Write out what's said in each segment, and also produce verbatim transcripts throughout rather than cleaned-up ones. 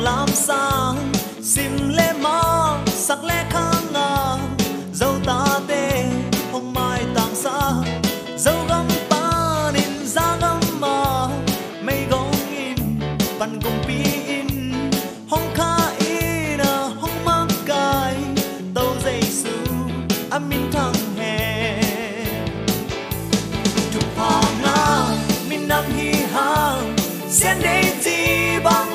Làm sang sim lê mò sắc lê khang ngà dâu ta tê không mai tàng xa dâu gấm ta nên ra gấm mà mây gông in bàn cùng pin không kha in không mắc cài tàu dây su âm minh thăng hè chụp hàng ngà minh nặng hi hàng sen đây gì bằng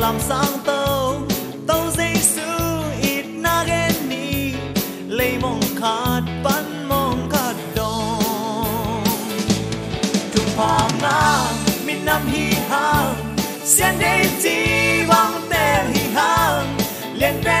làm sáng tàu tàu dây sư ít na ghen ni lấy mong khát bắn mong khát đòn chụp hàng na miền Nam hi hàng sen đây chỉ bằng tên hi hàng liền.